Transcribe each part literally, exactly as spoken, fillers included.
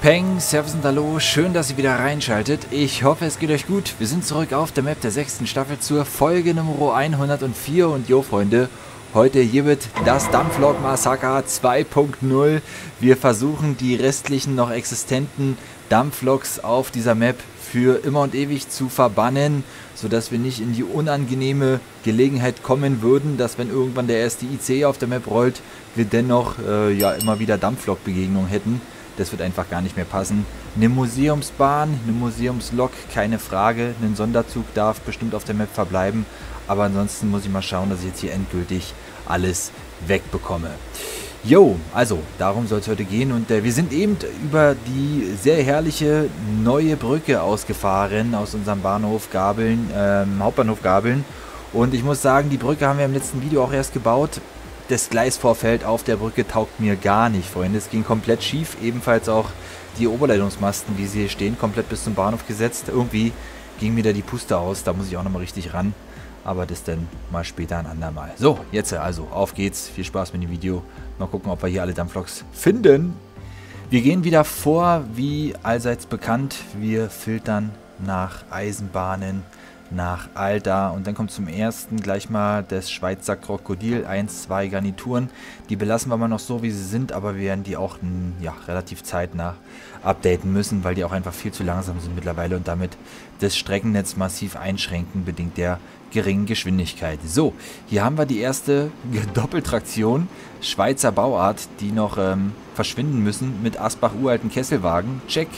Peng, Servus und Hallo, schön, dass ihr wieder reinschaltet. Ich hoffe, es geht euch gut. Wir sind zurück auf der Map der sechsten Staffel zur Folge Nummer hundertvier und jo, Freunde, heute hiermit das Dampflok-Massaker zwei punkt null. Wir versuchen, die restlichen noch existenten Dampfloks auf dieser Map für immer und ewig zu verbannen, sodass wir nicht in die unangenehme Gelegenheit kommen würden, dass wenn irgendwann der erste I C auf der Map rollt, wir dennoch äh, ja immer wieder Dampflok-Begegnungen hätten. Das wird einfach gar nicht mehr passen. Eine Museumsbahn, eine Museumslok, keine Frage. Ein Sonderzug darf bestimmt auf der Map verbleiben. Aber ansonsten muss ich mal schauen, dass ich jetzt hier endgültig alles wegbekomme. Jo, also darum soll es heute gehen. Und äh, wir sind eben über die sehr herrliche neue Brücke ausgefahren aus unserem Bahnhof Gabeln, äh, Hauptbahnhof Gabeln. Und ich muss sagen, die Brücke haben wir im letzten Video auch erst gebaut. Das Gleisvorfeld auf der Brücke taugt mir gar nicht, Freunde. Es ging komplett schief. Ebenfalls auch die Oberleitungsmasten, wie sie hier stehen, komplett bis zum Bahnhof gesetzt. Irgendwie ging mir da die Puste aus. Da muss ich auch nochmal richtig ran. Aber das dann mal später ein andermal. So, jetzt also. Auf geht's. Viel Spaß mit dem Video. Mal gucken, ob wir hier alle Dampfloks finden. Wir gehen wieder vor, wie allseits bekannt. Wir filtern nach Eisenbahnen, nach Alter, und dann kommt zum ersten gleich mal das Schweizer Krokodil, ein, zwei Garnituren, die belassen wir mal noch so wie sie sind, aber wir werden die auch ja, relativ zeitnah updaten müssen, weil die auch einfach viel zu langsam sind mittlerweile und damit das Streckennetz massiv einschränken, bedingt der geringen Geschwindigkeit. So, hier haben wir die erste Doppeltraktion, Schweizer Bauart, die noch ähm, verschwinden müssen mit Asbach uralten Kesselwagen. Check.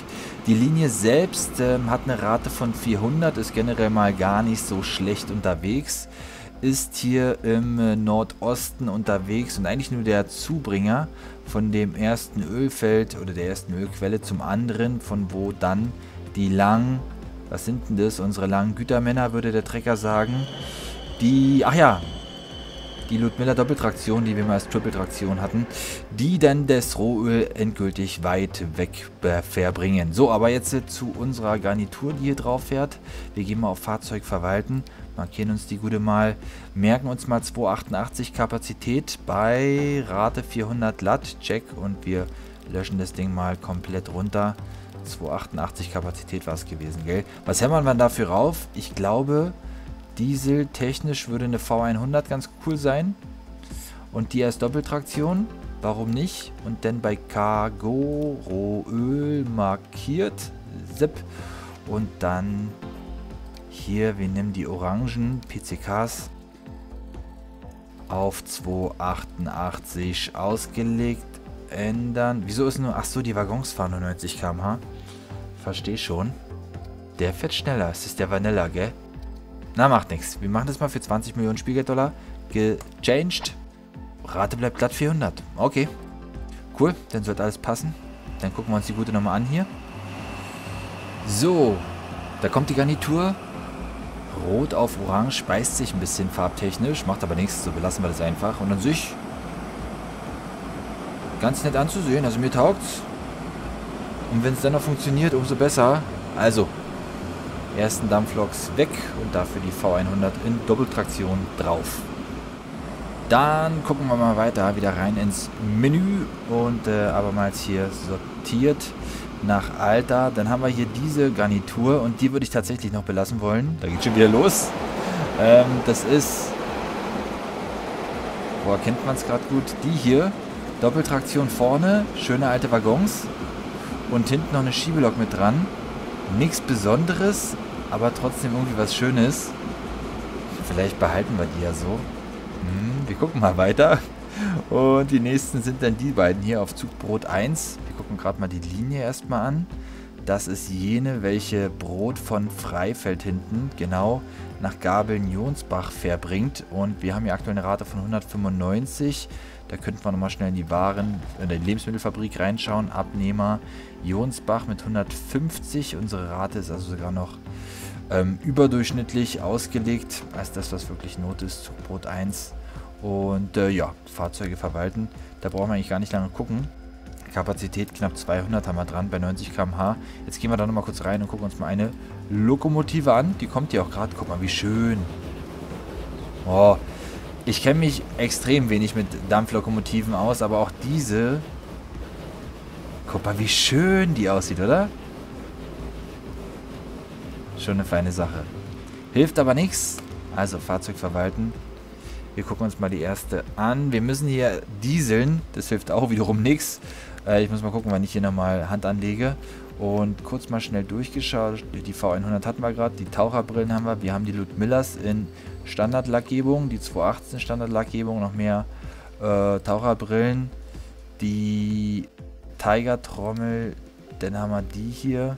Die Linie selbst ähm, hat eine Rate von vierhundert, ist generell mal gar nicht so schlecht unterwegs, ist hier im äh, Nordosten unterwegs und eigentlich nur der Zubringer von dem ersten Ölfeld oder der ersten Ölquelle zum anderen, von wo dann die langen, was sind denn das, unsere langen Gütermänner, würde der Trecker sagen, die, ach ja, die Ludmilla Doppeltraktion, die wir mal als Triple-Traktion hatten, die dann das Rohöl endgültig weit weg äh, verbringen. So, aber jetzt äh, zu unserer Garnitur, die hier drauf fährt. Wir gehen mal auf Fahrzeug verwalten, markieren uns die gute mal, merken uns mal zweihundertachtundachtzig Kapazität bei Rate vierhundert Lat, check, und wir löschen das Ding mal komplett runter. zweihundertachtundachtzig Kapazität war es gewesen, gell? Was hämmern wir dafür rauf? Ich glaube, Diesel technisch würde eine V hundert ganz cool sein und die als Doppeltraktion, warum nicht? Und dann bei Cargo Rohöl markiert, zip, und dann hier, wir nehmen die orangen P C Ks auf zweihundertachtundachtzig ausgelegt, ändern. Wieso ist nur, ach so, die Waggons fahren nur neunzig Kilometer pro Stunde. Verstehe schon. Der fährt schneller, es ist der Vanilla, gell? Na, macht nichts. Wir machen das mal für zwanzig Millionen Spielgeld-Dollar. Gechanged. Rate bleibt glatt vierhundert. Okay. Cool, dann sollte alles passen. Dann gucken wir uns die gute nochmal an hier. So, da kommt die Garnitur. Rot auf Orange, speist sich ein bisschen farbtechnisch, macht aber nichts, so belassen wir das einfach. Und an sich ganz nett anzusehen, also mir taugt's. Und wenn es dann noch funktioniert, umso besser. Also, ersten Dampfloks weg und dafür die V hundert in Doppeltraktion drauf. Dann gucken wir mal weiter, wieder rein ins Menü und äh, abermals hier sortiert nach Alter. Dann haben wir hier diese Garnitur und die würde ich tatsächlich noch belassen wollen. Da geht schon wieder los. Ähm, das ist, boah, kennt man es gerade gut, die hier. Doppeltraktion vorne, schöne alte Waggons und hinten noch eine Schiebelok mit dran. Nichts Besonderes, aber trotzdem irgendwie was Schönes. Vielleicht behalten wir die ja so. Hm, wir gucken mal weiter. Und die nächsten sind dann die beiden hier auf Zugbrot eins. Wir gucken gerade mal die Linie erstmal an. Das ist jene, welche Brot von Freifeld hinten, genau, nach Gabeln Jonsbach verbringt. Und wir haben hier aktuell eine Rate von hundertfünfundneunzig. Da könnten wir nochmal schnell in die Waren, in die Lebensmittelfabrik reinschauen. Abnehmer Jonsbach mit hundertfünfzig. Unsere Rate ist also sogar noch ähm, überdurchschnittlich ausgelegt, als das, was wirklich Not ist, zu Brot eins. Und äh, ja, Fahrzeuge verwalten. Da brauchen wir eigentlich gar nicht lange gucken. Kapazität knapp zweihundert haben wir dran bei neunzig Kilometer pro Stunde. Jetzt gehen wir da nochmal kurz rein und gucken uns mal eine Lokomotive an. Die kommt hier auch gerade. Guck mal, wie schön. Oh, ich kenne mich extrem wenig mit Dampflokomotiven aus, aber auch diese Guck mal, wie schön die aussieht, oder? Schon eine feine Sache. Hilft aber nichts. Also, Fahrzeug verwalten. Wir gucken uns mal die erste an. Wir müssen hier dieseln. Das hilft auch wiederum nichts. Äh, ich muss mal gucken, wann ich hier nochmal Hand anlege. Und kurz mal schnell durchgeschaut. Die V hundert hatten wir gerade. Die Taucherbrillen haben wir. Wir haben die Ludmillas in Standardlackgebung. Die zwei achtzehn Standardlackgebung. Noch mehr äh, Taucherbrillen. Die Tiger Trommel. Dann haben wir die hier.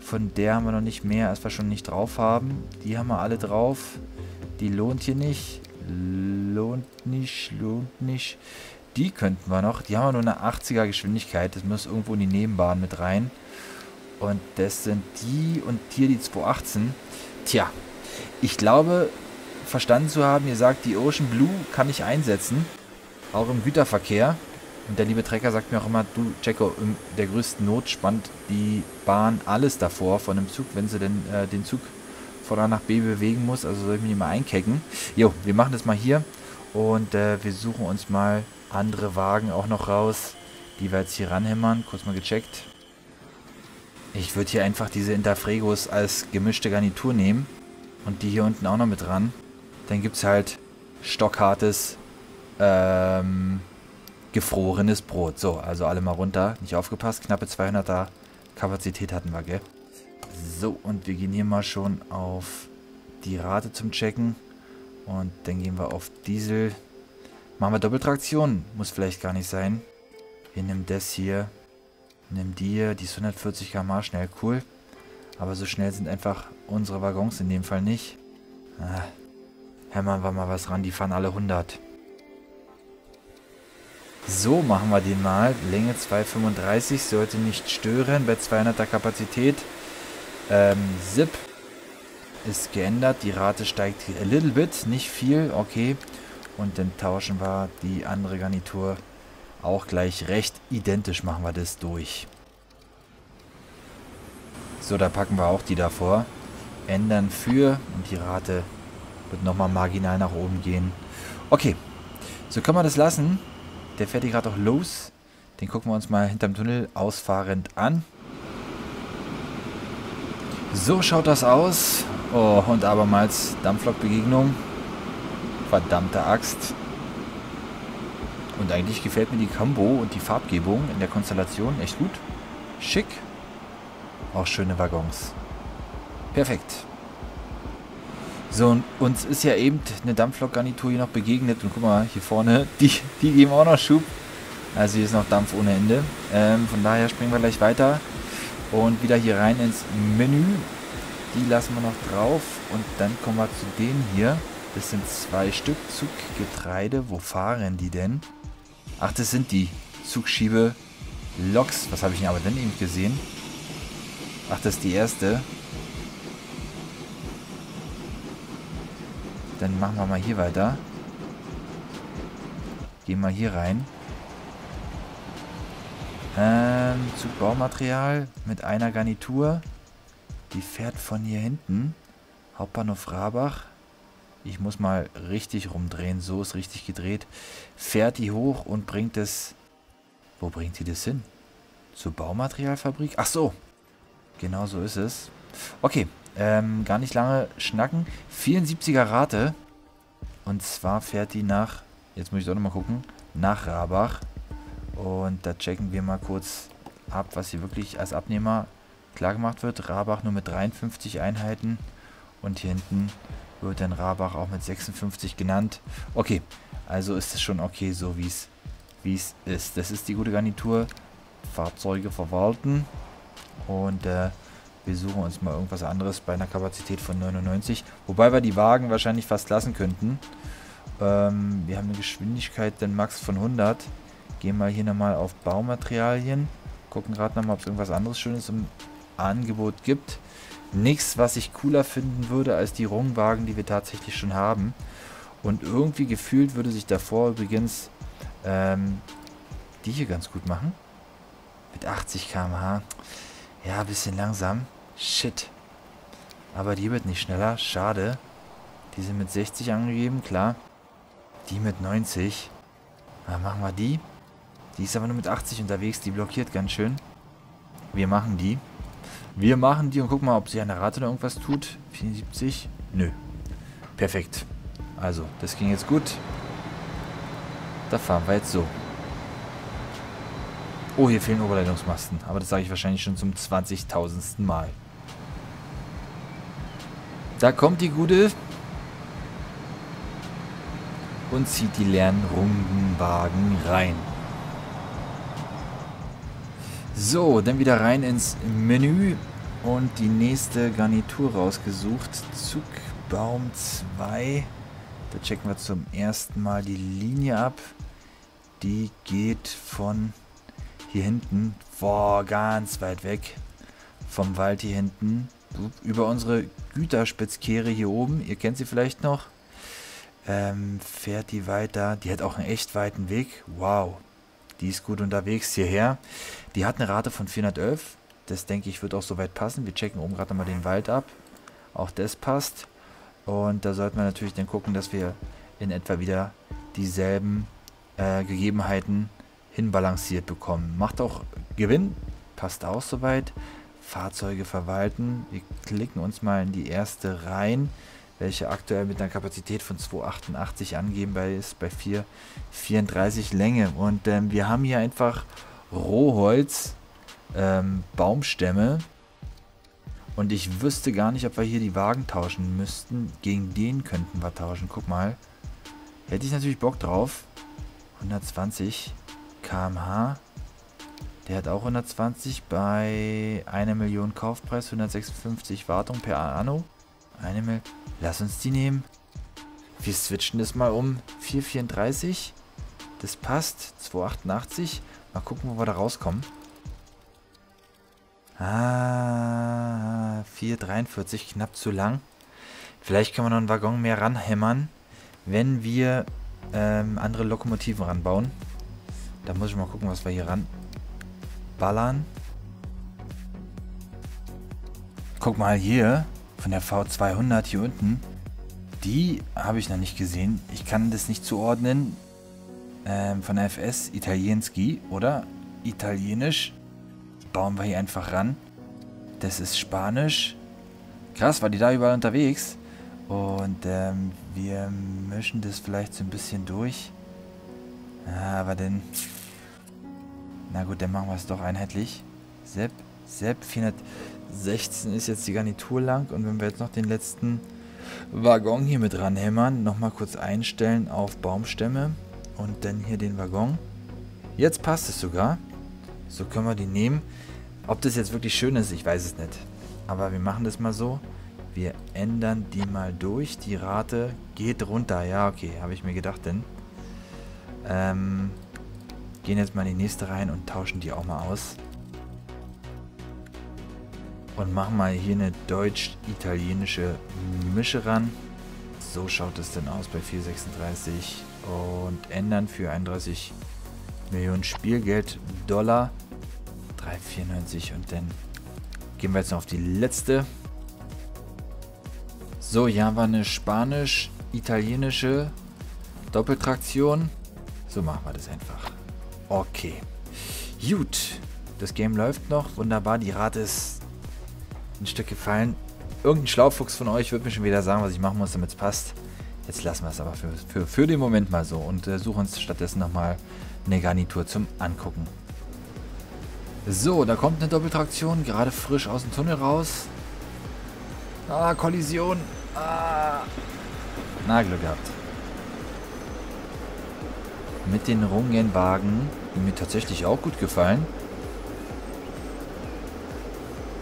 Von der haben wir noch nicht mehr, als wir schon nicht drauf haben. Die haben wir alle drauf. Die lohnt hier nicht. Lohnt nicht, lohnt nicht. Die könnten wir noch. Die haben wir nur eine achtziger Geschwindigkeit. Das muss irgendwo in die Nebenbahn mit rein. Und das sind die und hier die zwei achtzehn. Tja, ich glaube, verstanden zu haben, ihr sagt, die Ocean Blue kann ich einsetzen. Auch im Güterverkehr. Und der liebe Trecker sagt mir auch immer, du, Checo, in der größten Not spannt die Bahn alles davor von dem Zug, wenn sie denn äh, den Zug von A nach B bewegen muss. Also soll ich mich mal einkecken. Jo, wir machen das mal hier und äh, wir suchen uns mal andere Wagen auch noch raus, die wir jetzt hier ranhämmern. Kurz mal gecheckt. Ich würde hier einfach diese Interfregos als gemischte Garnitur nehmen und die hier unten auch noch mit ran. Dann gibt es halt stockhartes, ähm... gefrorenes Brot. So, also alle mal runter. Nicht aufgepasst. Knappe zweihunderter Kapazität hatten wir, gell? So, und wir gehen hier mal schon auf die Rate zum Checken. Und dann gehen wir auf Diesel. Machen wir Doppeltraktion. Muss vielleicht gar nicht sein. Wir nehmen das hier. Nehmen die hier. Die ist hundertvierzig Kilometer pro Stunde schnell. Cool. Aber so schnell sind einfach unsere Waggons in dem Fall nicht. Ah, hämmern wir mal was ran. Die fahren alle hundert. So, machen wir den mal. Länge zwei fünfunddreißig, sollte nicht stören bei zweihunderter Kapazität. Ähm, Zip ist geändert. Die Rate steigt a little bit, nicht viel. Okay. Und dann tauschen wir die andere Garnitur auch gleich recht identisch. Machen wir das durch. So, da packen wir auch die davor. Ändern für und die Rate wird nochmal marginal nach oben gehen. Okay. So können wir das lassen. Der fährt hier gerade auch los. Den gucken wir uns mal hinterm Tunnel ausfahrend an. So schaut das aus. Oh, und abermals Dampflokbegegnung. Verdammte Axt. Und eigentlich gefällt mir die Combo und die Farbgebung in der Konstellation echt gut. Schick. Auch schöne Waggons. Perfekt. So, und uns ist ja eben eine Dampflokgarnitur hier noch begegnet. Und guck mal, hier vorne, die, die geben auch noch Schub. Also hier ist noch Dampf ohne Ende. Ähm, von daher springen wir gleich weiter. Und wieder hier rein ins Menü. Die lassen wir noch drauf. Und dann kommen wir zu denen hier. Das sind zwei Stück Zuggetreide. Wo fahren die denn? Ach, das sind die Zugschiebe-Loks. Was habe ich denn aber denn eben gesehen? Ach, das ist die erste. Dann machen wir mal hier weiter. Gehen wir hier rein. Ähm, Zugbaumaterial mit einer Garnitur. Die fährt von hier hinten. Hauptbahnhof Rabach. Ich muss mal richtig rumdrehen. So ist richtig gedreht. Fährt die hoch und bringt es... Wo bringt sie das hin? Zur Baumaterialfabrik? Ach so. Genau so ist es. Okay. Ähm, gar nicht lange schnacken. vierundsiebziger Rate. Und zwar fährt die nach, jetzt muss ich doch nochmal gucken, nach Rabach. Und da checken wir mal kurz ab, was hier wirklich als Abnehmer klar gemacht wird. Rabach nur mit dreiundfünfzig Einheiten. Und hier hinten wird dann Rabach auch mit sechsundfünfzig genannt. Okay, also ist es schon okay, so wie es wie es ist. Das ist die gute Garnitur. Fahrzeuge verwalten. Und, äh, wir suchen uns mal irgendwas anderes bei einer Kapazität von neunundneunzig. Wobei wir die Wagen wahrscheinlich fast lassen könnten. Ähm, wir haben eine Geschwindigkeit dann Max von hundert. Gehen mal hier nochmal auf Baumaterialien. Gucken gerade nochmal, ob es irgendwas anderes Schönes im Angebot gibt. Nichts, was ich cooler finden würde als die Rungwagen, die wir tatsächlich schon haben. Und irgendwie gefühlt würde sich davor übrigens ähm, die hier ganz gut machen. Mit achtzig Kilometer pro Stunde. Ja, ein bisschen langsam. Shit. Aber die wird nicht schneller. Schade. Die sind mit sechzig angegeben, klar. Die mit neunzig. Na, machen wir die. Die ist aber nur mit achtzig unterwegs. Die blockiert ganz schön. Wir machen die. Wir machen die und gucken mal, ob sie an der Rate noch irgendwas tut. vierundsiebzig. Nö. Perfekt. Also, das ging jetzt gut. Da fahren wir jetzt so. Oh, hier fehlen Oberleitungsmasten. Aber das sage ich wahrscheinlich schon zum zwanzigtausendsten Mal. Da kommt die Gute. Und zieht die leeren Rundenwagen rein. So, dann wieder rein ins Menü. Und die nächste Garnitur rausgesucht. Zugbaum zwei. Da checken wir zum ersten Mal die Linie ab. Die geht von hier hinten, boah, ganz weit weg vom Wald hier hinten, über unsere Güterspitzkehre hier oben, ihr kennt sie vielleicht noch, ähm, fährt die weiter, die hat auch einen echt weiten Weg, wow, die ist gut unterwegs hierher, die hat eine Rate von vierhundertelf, das denke ich wird auch soweit passen, wir checken oben gerade nochmal den Wald ab, auch das passt und da sollten wir natürlich dann gucken, dass wir in etwa wieder dieselben äh, Gegebenheiten hinbalanciert bekommen. Macht auch Gewinn. Passt auch soweit. Fahrzeuge verwalten. Wir klicken uns mal in die erste rein, welche aktuell mit einer Kapazität von zweihundertachtundachtzig angegebbar ist, bei vier Komma vierunddreißig Länge. Und ähm, wir haben hier einfach Rohholz, ähm, Baumstämme. Und ich wüsste gar nicht, ob wir hier die Wagen tauschen müssten. Gegen den könnten wir tauschen. Guck mal. Hätte ich natürlich Bock drauf. hundertzwanzig Kilometer pro Stunde. Der hat auch hundertzwanzig bei einer Million Kaufpreis, hundertsechsundfünfzig Wartung per Anno. Eine Mil Lass uns die nehmen. Wir switchen das mal um. vier Komma vierunddreißig. Das passt. zwei Komma achtundachtzig. Mal gucken, wo wir da rauskommen. Ah, vier Komma dreiundvierzig. Knapp zu lang. Vielleicht können wir noch einen Waggon mehr ranhämmern, wenn wir ähm, andere Lokomotiven ranbauen. Da muss ich mal gucken, was wir hier ran ballern. Guck mal hier, von der V zweihundert hier unten. Die habe ich noch nicht gesehen. Ich kann das nicht zuordnen. Ähm, von der F S, Italienski, oder? Italienisch. Bauen wir hier einfach ran. Das ist Spanisch. Krass, war die da überall unterwegs. Und ähm, wir mischen das vielleicht so ein bisschen durch. Ah, aber denn... Na gut, dann machen wir es doch einheitlich. Sepp, Sepp, vierhundertsechzehn ist jetzt die Garnitur lang. Und wenn wir jetzt noch den letzten Waggon hier mit ranhämmern, nochmal kurz einstellen auf Baumstämme und dann hier den Waggon. Jetzt passt es sogar. So können wir die nehmen. Ob das jetzt wirklich schön ist, ich weiß es nicht. Aber wir machen das mal so. Wir ändern die mal durch. Die Rate geht runter. Ja, okay, habe ich mir gedacht, denn... Ähm, gehen jetzt mal in die nächste rein und tauschen die auch mal aus. Und machen mal hier eine deutsch-italienische Mische ran. So schaut es denn aus bei vier Komma sechsunddreißig. Und ändern für einunddreißig Millionen Spielgeld Dollar. drei Komma vierundneunzig und dann gehen wir jetzt noch auf die letzte. So, hier haben wir eine spanisch-italienische Doppeltraktion. So machen wir das einfach. Okay. Gut. Das Game läuft noch. Wunderbar. Die Rate ist ein Stück gefallen. Irgendein Schlaufuchs von euch wird mir schon wieder sagen, was ich machen muss, damit es passt. Jetzt lassen wir es aber für, für, für den Moment mal so und äh, suchen uns stattdessen nochmal eine Garnitur zum Angucken. So, da kommt eine Doppeltraktion. Gerade frisch aus dem Tunnel raus. Ah, Kollision. Ah. Na, Glück gehabt. Mit den Rungenwagen, die mir tatsächlich auch gut gefallen.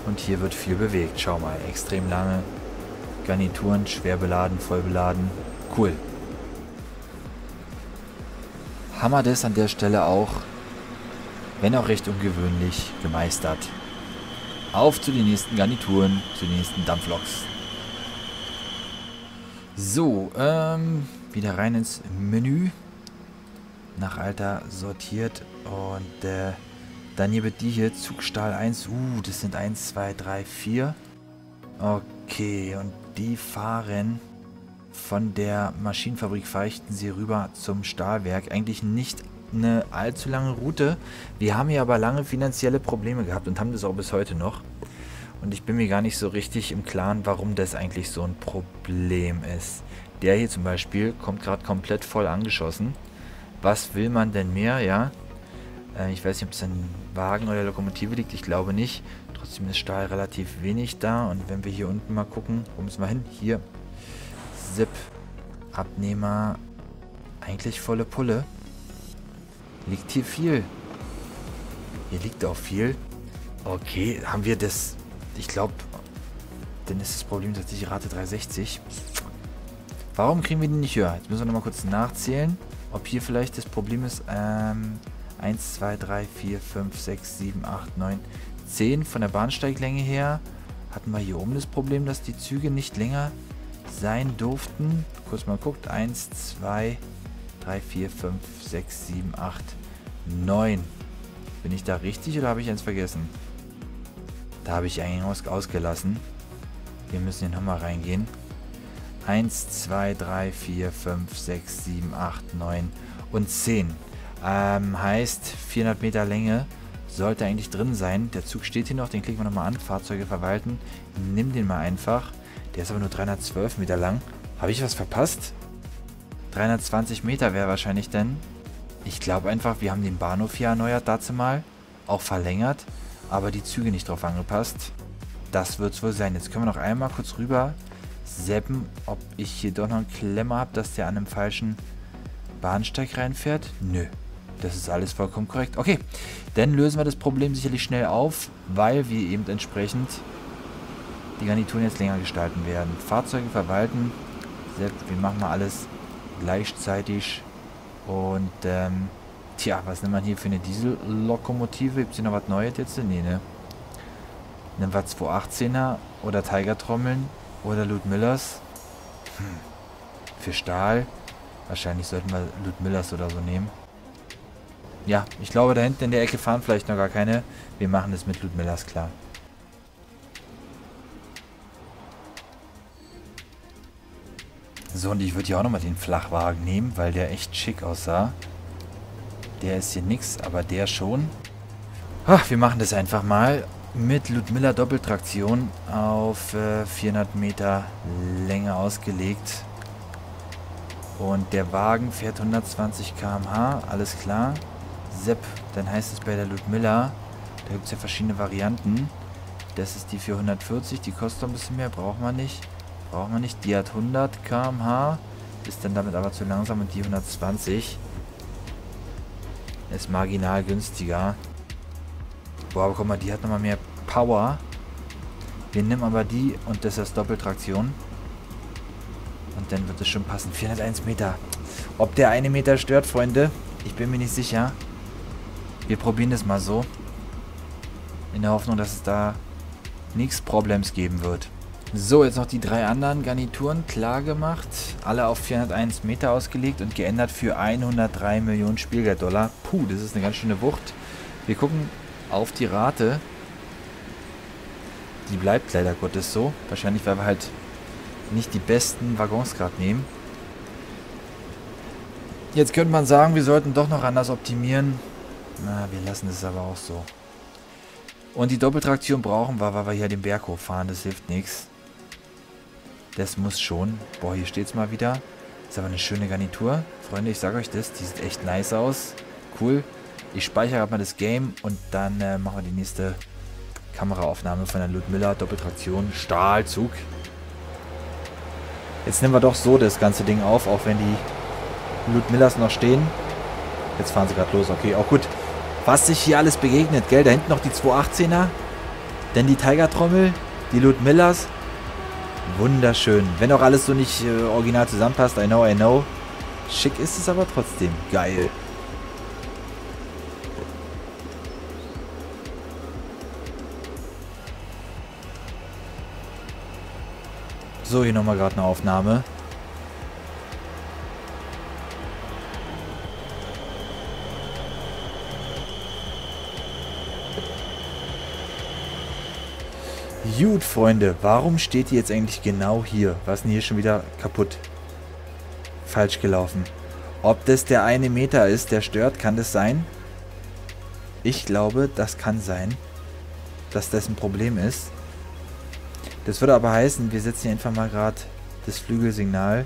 Und hier wird viel bewegt. Schau mal, extrem lange Garnituren, schwer beladen, voll beladen. Cool. Hammer, das an der Stelle auch, wenn auch recht ungewöhnlich, gemeistert. Auf zu den nächsten Garnituren, zu den nächsten Dampfloks. So, ähm, wieder rein ins Menü. Nach Alter sortiert und äh, dann hier wird die hier Zugstahl eins, uh, das sind eins, zwei, drei, vier. Okay, und die fahren von der Maschinenfabrik Feichtensee rüber zum Stahlwerk. Eigentlich nicht eine allzu lange Route. Wir haben hier aber lange finanzielle Probleme gehabt und haben das auch bis heute noch. Und ich bin mir gar nicht so richtig im Klaren, warum das eigentlich so ein Problem ist. Der hier zum Beispiel kommt gerade komplett voll angeschossen. Was will man denn mehr, ja? Äh, ich weiß nicht, ob es an Wagen oder Lokomotive liegt. Ich glaube nicht. Trotzdem ist Stahl relativ wenig da. Und wenn wir hier unten mal gucken, wo müssen wir hin? Hier. Zip. Abnehmer. Eigentlich volle Pulle. Liegt hier viel. Hier liegt auch viel. Okay, haben wir das... Ich glaube, dann ist das Problem tatsächlich Rate dreihundertsechzig. Warum kriegen wir die nicht höher? Jetzt müssen wir nochmal kurz nachzählen, ob hier vielleicht das Problem ist. Ähm, eins, zwei, drei, vier, fünf, sechs, sieben, acht, neun, zehn. Von der Bahnsteiglänge her hatten wir hier oben das Problem, dass die Züge nicht länger sein durften. Kurz mal guckt. eins, zwei, drei, vier, fünf, sechs, sieben, acht, neun. Bin ich da richtig oder habe ich eins vergessen? Da habe ich einen ausgelassen. Wir müssen hier nochmal reingehen. eins, zwei, drei, vier, fünf, sechs, sieben, acht, neun und zehn. Ähm, heißt, vierhundert Meter Länge sollte eigentlich drin sein. Der Zug steht hier noch, den klicken wir nochmal an. Fahrzeuge verwalten. Nimm den mal einfach. Der ist aber nur dreihundertzwölf Meter lang. Habe ich was verpasst? dreihundertzwanzig Meter wäre wahrscheinlich denn. Ich glaube einfach, wir haben den Bahnhof hier erneuert dazu mal. Auch verlängert. Aber die Züge nicht drauf angepasst. Das wird es wohl sein. Jetzt können wir noch einmal kurz rüber zappen, ob ich hier doch noch einen Klemmer habe, dass der an einem falschen Bahnsteig reinfährt. Nö, das ist alles vollkommen korrekt. Okay, dann lösen wir das Problem sicherlich schnell auf, weil wir eben entsprechend die Garnituren jetzt länger gestalten werden. Fahrzeuge verwalten. Wir machen mal alles gleichzeitig. Und ähm... Tja, was nimmt man hier für eine Diesellokomotive? Gibt es hier noch was Neues jetzt? Nee, ne? Nehmen wir zwei achtzehner oder Tiger Trommeln oder Ludmillas. Hm. Für Stahl. Wahrscheinlich sollten wir Ludmillas oder so nehmen. Ja, ich glaube, da hinten in der Ecke fahren vielleicht noch gar keine. Wir machen das mit Ludmillas klar. So, und ich würde hier auch nochmal den Flachwagen nehmen, weil der echt schick aussah. Der ist hier nix, aber der schon. Ach, wir machen das einfach mal mit Ludmilla Doppeltraktion auf äh, vierhundert Meter Länge ausgelegt. Und der Wagen fährt hundertzwanzig Kilometer pro Stunde, alles klar. Sepp, dann heißt es bei der Ludmilla, da gibt es ja verschiedene Varianten. Das ist die für hundertvierzig, die kostet ein bisschen mehr, braucht man nicht. Braucht man nicht, die hat hundert Kilometer pro Stunde, ist dann damit aber zu langsam und die hundertzwanzig. Ist marginal günstiger. Boah, aber guck mal, die hat nochmal mehr Power. Wir nehmen aber die und das ist Doppeltraktion. Und dann wird es schon passen. vierhunderteins Meter. Ob der eine Meter stört, Freunde? Ich bin mir nicht sicher. Wir probieren das mal so. In der Hoffnung, dass es da nichts Problems geben wird. So, jetzt noch die drei anderen Garnituren klar gemacht. Alle auf vierhunderteins Meter ausgelegt und geändert für hundertdrei Millionen Spielgeld-Dollar. Puh, das ist eine ganz schöne Wucht. Wir gucken auf die Rate. Die bleibt leider Gottes so. Wahrscheinlich, weil wir halt nicht die besten Waggons gerade nehmen. Jetzt könnte man sagen, wir sollten doch noch anders optimieren. Na, wir lassen es aber auch so. Und die Doppeltraktion brauchen wir, weil wir hier den Berg hochfahren. Das hilft nichts. Das muss schon. Boah, hier steht es mal wieder. Ist aber eine schöne Garnitur. Freunde, ich sage euch das. Die sieht echt nice aus. Cool. Ich speichere mal das Game und dann äh, machen wir die nächste Kameraaufnahme von der Ludmilla. Doppeltraktion. Stahlzug. Jetzt nehmen wir doch so das ganze Ding auf, auch wenn die Ludmillas noch stehen. Jetzt fahren sie gerade los. Okay, auch gut. Was sich hier alles begegnet, gell? Da hinten noch die zwei achtzehner. Dann die Tiger Trommel. Die Ludmillas. Wunderschön. Wenn auch alles so nicht äh, original zusammenpasst. I know, I know. Schick ist es aber trotzdem. Geil. So, hier nochmal gerade eine Aufnahme. Gut, Freunde, warum steht die jetzt eigentlich genau hier? Was ist denn hier schon wieder kaputt? Falsch gelaufen. Ob das der eine Meter ist, der stört, kann das sein? Ich glaube, das kann sein, dass das ein Problem ist. Das würde aber heißen, wir setzen hier einfach mal gerade das Flügelsignal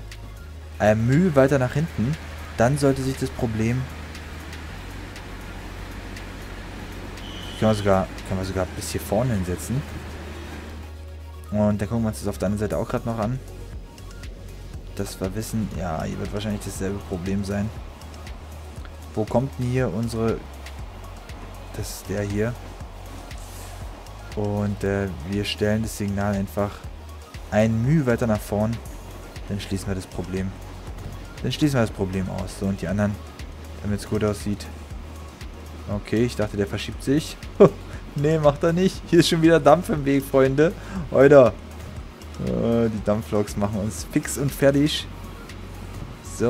ein Mühe weiter nach hinten. Dann sollte sich das Problem... Können wir sogar, können wir sogar bis hier vorne hinsetzen. Und dann gucken wir uns das auf der anderen Seite auch gerade noch an. Das wir wissen, ja, hier wird wahrscheinlich dasselbe Problem sein. Wo kommt denn hier unsere... Das ist der hier. Und äh, wir stellen das Signal einfach ein Mühe weiter nach vorn. Dann schließen wir das Problem. Dann schließen wir das Problem aus. So, und die anderen, damit es gut aussieht. Okay, ich dachte, der verschiebt sich. Nee, macht er nicht. Hier ist schon wieder Dampf im Weg, Freunde. Alter. Äh, die Dampfloks machen uns fix und fertig. So.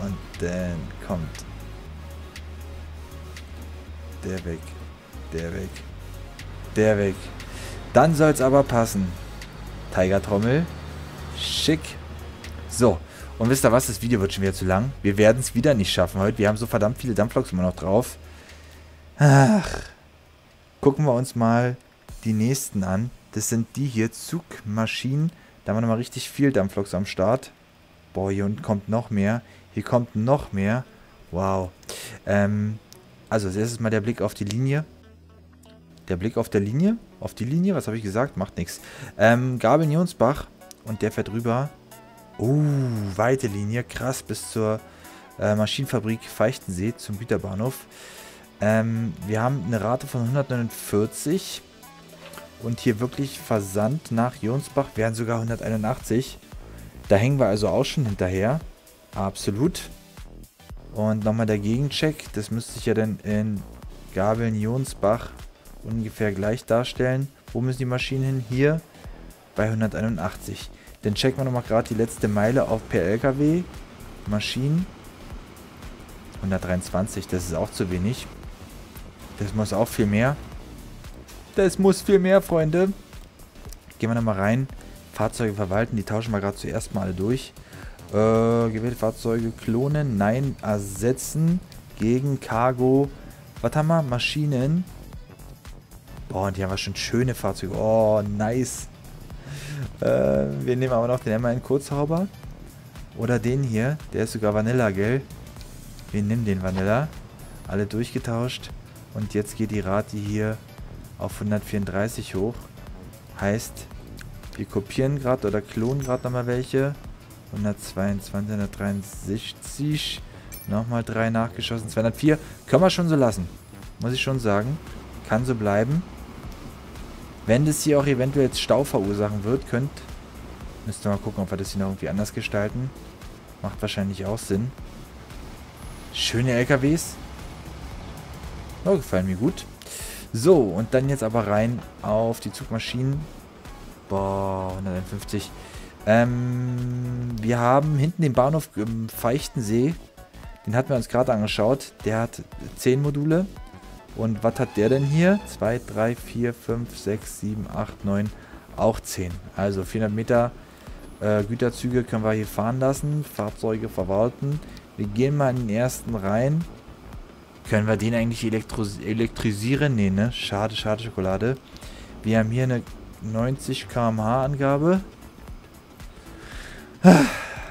Und dann kommt der weg. Der weg. Der weg. Dann soll es aber passen. Tiger Trommel. Schick. So. Und wisst ihr was? Das Video wird schon wieder zu lang. Wir werden es wieder nicht schaffen heute. Wir haben so verdammt viele Dampfloks immer noch drauf. Ach. Gucken wir uns mal die nächsten an. Das sind die hier. Zugmaschinen. Da haben wir nochmal richtig viel Dampfloks am Start. Boah, hier unten kommt noch mehr. Hier kommt noch mehr. Wow. Ähm, also als erstes mal der Blick auf die Linie. Der Blick auf der Linie. Auf die Linie. Was habe ich gesagt? Macht nichts. Ähm, Gabel Jonsbach. Und der fährt rüber. Oh, weite Linie, krass, bis zur äh, Maschinenfabrik Feichtensee, zum Güterbahnhof. Ähm, wir haben eine Rate von hundertneunundvierzig und hier wirklich Versand nach Jonsbach wären sogar hunderteinundachtzig. Da hängen wir also auch schon hinterher, absolut. Und nochmal der Gegencheck, das müsste ich ja dann in Gabeln-Jonsbach ungefähr gleich darstellen. Wo müssen die Maschinen hin? Hier bei hunderteinundachtzig. Dann checken wir nochmal gerade die letzte Meile auf per L K W. Maschinen. hundertdreiundzwanzig, das ist auch zu wenig. Das muss auch viel mehr. Das muss viel mehr, Freunde. Gehen wir nochmal rein. Fahrzeuge verwalten, die tauschen wir gerade zuerst mal alle durch. Äh, gewählte Fahrzeuge klonen, nein, ersetzen. Gegen Cargo. Was haben wir? Maschinen. Boah, und hier haben wir schon schöne Fahrzeuge. Oh, nice. Äh, wir nehmen aber noch den M eins Kurzhauber. Oder den hier. Der ist sogar Vanilla, gell? Wir nehmen den Vanilla. Alle durchgetauscht. Und jetzt geht die Rate hier auf hundertvierunddreißig hoch. Heißt, wir kopieren gerade oder klonen gerade nochmal welche. hundertzweiundzwanzig, hundertdreiundsechzig. Nochmal drei nachgeschossen. zweihundertvier. Können wir schon so lassen. Muss ich schon sagen. Kann so bleiben. Wenn das hier auch eventuell jetzt Stau verursachen wird, könnt, müsst ihr mal gucken, ob wir das hier noch irgendwie anders gestalten. Macht wahrscheinlich auch Sinn. Schöne L K Ws. Oh, gefallen mir gut. So, und dann jetzt aber rein auf die Zugmaschinen. Boah, hunderteinundfünfzig. Ähm, wir haben hinten den Bahnhof im Feichtensee. Den hatten wir uns gerade angeschaut. Der hat zehn Module. Und was hat der denn hier? zwei, drei, vier, fünf, sechs, sieben, acht, neun, auch zehn. Also vierhundert Meter äh, Güterzüge können wir hier fahren lassen. Fahrzeuge verwalten. Wir gehen mal in den ersten rein. Können wir den eigentlich elektrisieren? Nee, ne? Schade, schade, Schokolade. Wir haben hier eine neunzig Kilometer pro Stunde Angabe.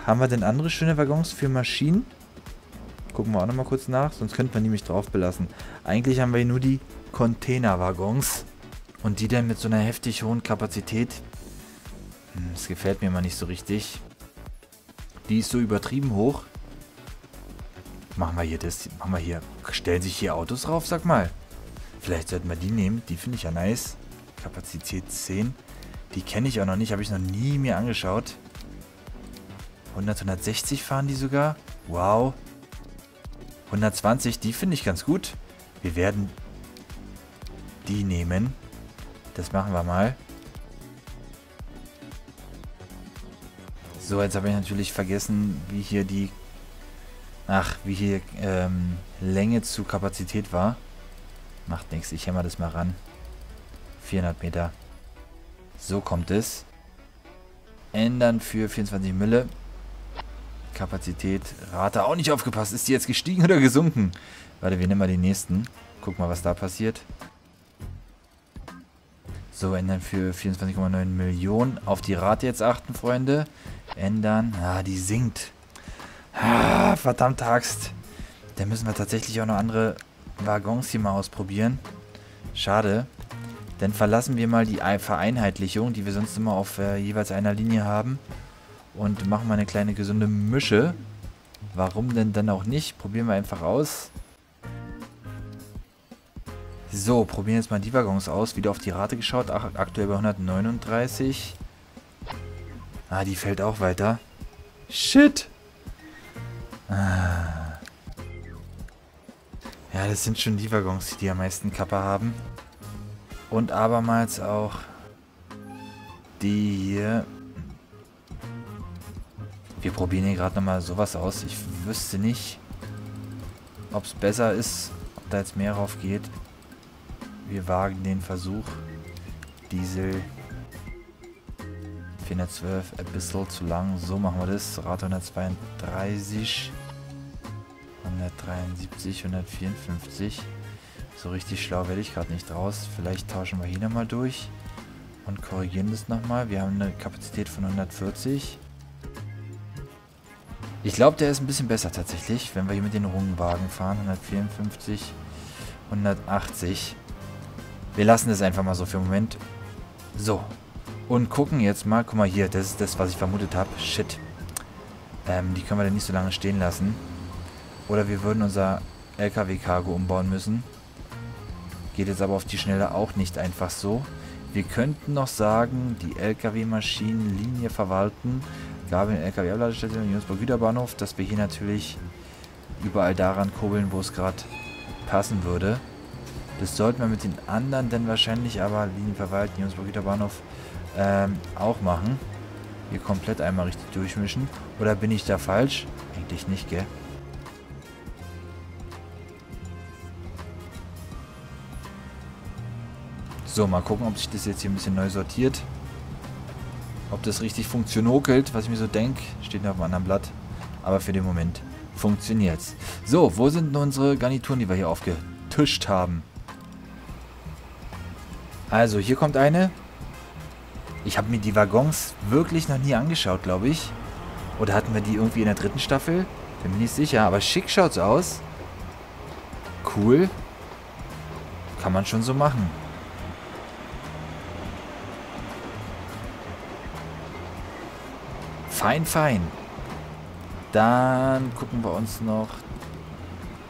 Haben wir denn andere schöne Waggons für Maschinen? Gucken wir auch nochmal kurz nach, sonst könnte man die nämlich drauf belassen. Eigentlich haben wir hier nur die Containerwaggons und die dann mit so einer heftig hohen Kapazität. Hm, das gefällt mir mal nicht so richtig. Die ist so übertrieben hoch. Machen wir hier das, machen wir hier. Stellen sich hier Autos drauf, sag mal. Vielleicht sollten wir die nehmen, die finde ich ja nice. Kapazität zehn, die kenne ich auch noch nicht, habe ich noch nie mir angeschaut. hundert, hundertsechzig fahren die sogar, wow. hundertzwanzig, die finde ich ganz gut. Wir werden die nehmen. Das machen wir mal. So, jetzt habe ich natürlich vergessen, wie hier die... Ach, wie hier ähm, Länge zu Kapazität war. Macht nichts, ich hämmer das mal ran. vierhundert Meter. So kommt es. Ändern für vierundzwanzig Mille. Kapazität. Rate auch nicht aufgepasst. Ist die jetzt gestiegen oder gesunken? Warte, wir nehmen mal den nächsten. Guck mal, was da passiert. So, ändern für vierundzwanzig Komma neun Millionen. Auf die Rate jetzt achten, Freunde. Ändern. Ah, die sinkt. Ah, verdammt Axt. Da müssen wir tatsächlich auch noch andere Waggons hier mal ausprobieren. Schade. Dann verlassen wir mal die Vereinheitlichung, die wir sonst immer auf äh, jeweils einer Linie haben. Und machen mal eine kleine gesunde Mische. Warum denn dann auch nicht? Probieren wir einfach aus. So, probieren jetzt mal die Waggons aus. Wieder auf die Rate geschaut. Ach, aktuell bei hundertneununddreißig. Ah, die fällt auch weiter. Shit! Ah. Ja, das sind schon die Waggons, die am meisten Kappa haben. Und abermals auch die hier. Wir probieren hier gerade nochmal sowas aus. Ich wüsste nicht, ob es besser ist, ob da jetzt mehr drauf geht. Wir wagen den Versuch. Diesel. vierhundertzwölf, ein bisschen zu lang. So machen wir das. Rate hundertzweiunddreißig. hundertdreiundsiebzig, hundertvierundfünfzig. So richtig schlau werde ich gerade nicht raus. Vielleicht tauschen wir hier nochmal durch und korrigieren das nochmal. Wir haben eine Kapazität von hundertvierzig. Ich glaube, der ist ein bisschen besser tatsächlich, wenn wir hier mit den Rungenwagen fahren. hundertvierundfünfzig, hundertachtzig. Wir lassen das einfach mal so für einen Moment. So. Und gucken jetzt mal. Guck mal hier, das ist das, was ich vermutet habe. Shit. Ähm, die können wir dann nicht so lange stehen lassen. Oder wir würden unser L K W-Cargo umbauen müssen. Geht jetzt aber auf die Schnelle auch nicht einfach so. Wir könnten noch sagen, die L K W-Maschinenlinie verwalten. Gabel in L K W-Abladestelle in Jonsbach Güterbahnhof, dass wir hier natürlich überall daran kurbeln, wo es gerade passen würde. Das sollten wir mit den anderen dann wahrscheinlich aber Linien verwalten, Jonsbach Güterbahnhof ähm, auch machen. Hier komplett einmal richtig durchmischen. Oder bin ich da falsch? Eigentlich nicht, gell? So, mal gucken, ob sich das jetzt hier ein bisschen neu sortiert. Ob das richtig funktionokelt, was ich mir so denke. Steht noch auf einem anderen Blatt. Aber für den Moment funktioniert's. So, wo sind unsere Garnituren, die wir hier aufgetischt haben? Also, hier kommt eine. Ich habe mir die Waggons wirklich noch nie angeschaut, glaube ich. Oder hatten wir die irgendwie in der dritten Staffel? Bin mir nicht sicher, aber schick schaut's aus. Cool. Kann man schon so machen. Fein, fein. Dann gucken wir uns noch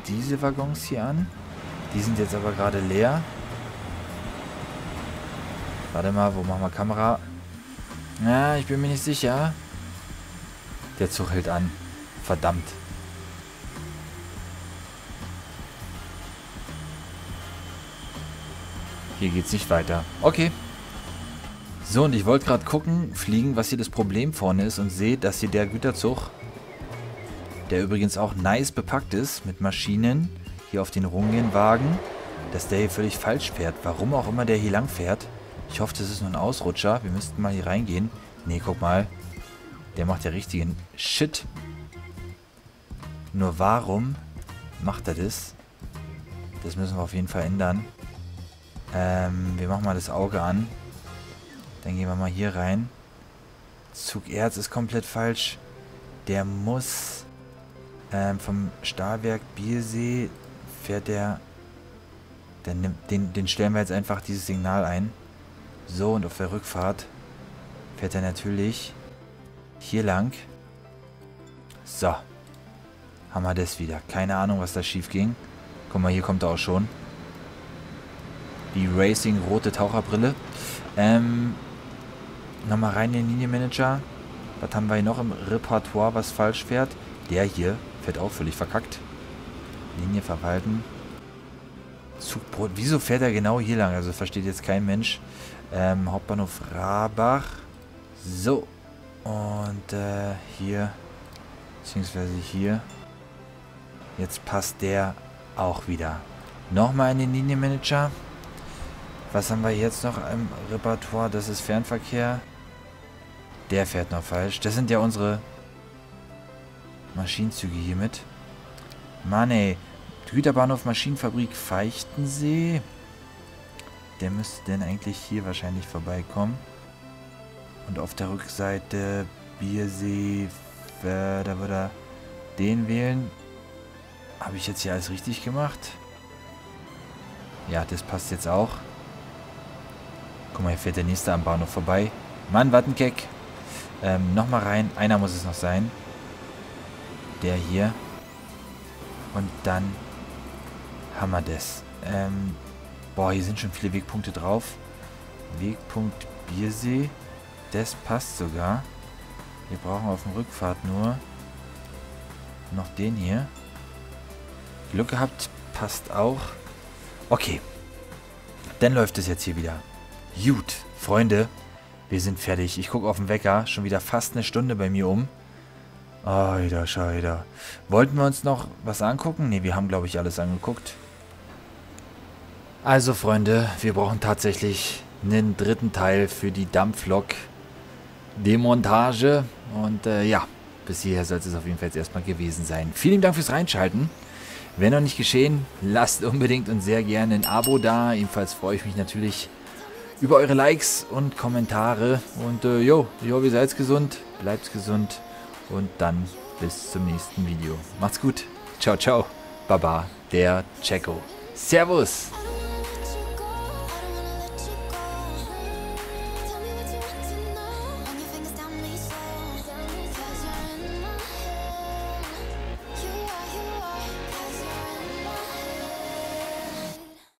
diese Waggons hier an. Die sind jetzt aber gerade leer. Warte mal, wo machen wir Kamera? Na, ich bin mir nicht sicher. Der Zug hält an. Verdammt. Hier geht's nicht weiter. Okay. So, und ich wollte gerade gucken, fliegen, was hier das Problem vorne ist und sehe, dass hier der Güterzug, der übrigens auch nice bepackt ist mit Maschinen, hier auf den Rungenwagen, dass der hier völlig falsch fährt. Warum auch immer der hier lang fährt. Ich hoffe, das ist nur ein Ausrutscher. Wir müssten mal hier reingehen. Ne, guck mal. Der macht ja richtigen Shit. Nur warum macht er das? Das müssen wir auf jeden Fall ändern. Ähm, wir machen mal das Auge an. Dann gehen wir mal hier rein. Zugerz ist komplett falsch. Der muss ähm, vom Stahlwerk Bielsee fährt der. Den, den, den stellen wir jetzt einfach dieses Signal ein. So, und auf der Rückfahrt fährt er natürlich hier lang. So. Haben wir das wieder. Keine Ahnung, was da schief ging. Guck mal, hier kommt er auch schon. Die Racing-rote Taucherbrille. Ähm. Nochmal rein in den Linienmanager. Was haben wir hier noch im Repertoire, was falsch fährt? Der hier fährt auch völlig verkackt. Linie verwalten. Zugbrot. Wieso fährt er genau hier lang? Also versteht jetzt kein Mensch. Ähm, Hauptbahnhof Rabach. So. Und äh, hier. Beziehungsweise hier. Jetzt passt der auch wieder. Nochmal in den Linienmanager. Was haben wir jetzt noch im Repertoire? Das ist Fernverkehr. Der fährt noch falsch. Das sind ja unsere Maschinenzüge hiermit. Mann ey. Güterbahnhof Maschinenfabrik Feichtensee. Der müsste denn eigentlich hier wahrscheinlich vorbeikommen. Und auf der Rückseite Biersee. Äh, da würde er den wählen. Habe ich jetzt hier alles richtig gemacht? Ja, das passt jetzt auch. Guck mal, hier fährt der nächste am Bahnhof vorbei. Mann, Wattenkeck. Ähm, nochmal rein. Einer muss es noch sein. Der hier. Und dann haben wir das. Ähm, boah, hier sind schon viele Wegpunkte drauf. Wegpunkt Biersee. Das passt sogar. Wir brauchen auf dem Rückfahrt nur noch den hier. Glück gehabt. Passt auch. Okay. Dann läuft es jetzt hier wieder. Gut, Freunde. Wir sind fertig. Ich gucke auf den Wecker. Schon wieder fast eine Stunde bei mir um. Alter Scheider. Wollten wir uns noch was angucken? Ne, wir haben, glaube ich, alles angeguckt. Also, Freunde, wir brauchen tatsächlich einen dritten Teil für die Dampflok-Demontage. Und äh, ja, bis hierher soll es auf jeden Fall jetzt erstmal gewesen sein. Vielen Dank fürs Reinschalten. Wenn noch nicht geschehen, lasst unbedingt und sehr gerne ein Abo da. Ebenfalls freue ich mich natürlich über eure Likes und Kommentare. Und äh, jo, ich hoffe, ihr seid gesund, bleibt gesund. Und dann bis zum nächsten Video. Macht's gut. Ciao, ciao. Baba, der Checo. Servus.